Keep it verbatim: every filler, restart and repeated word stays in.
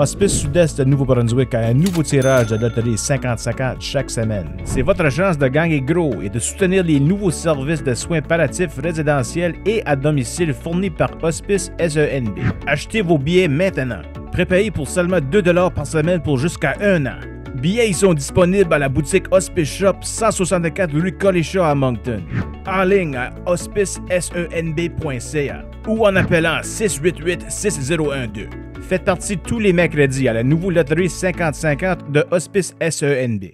Hospice Sud-Est de Nouveau-Brunswick a un nouveau tirage de loterie cinquante cinquante chaque semaine. C'est votre chance de gagner gros et de soutenir les nouveaux services de soins palliatifs résidentiels et à domicile fournis par Hospice S E N B. Achetez vos billets maintenant. Prépayés pour seulement deux dollars par semaine pour jusqu'à un an. Billets sont disponibles à la boutique Hospice Shop cent soixante-quatre rue Collishaw à Moncton. En ligne à hospice S E N B point C A ou en appelant six huit huit, six zéro un deux. Faites partie tous les mercredis à la nouvelle loterie cinquante cinquante de Hospice S E N B.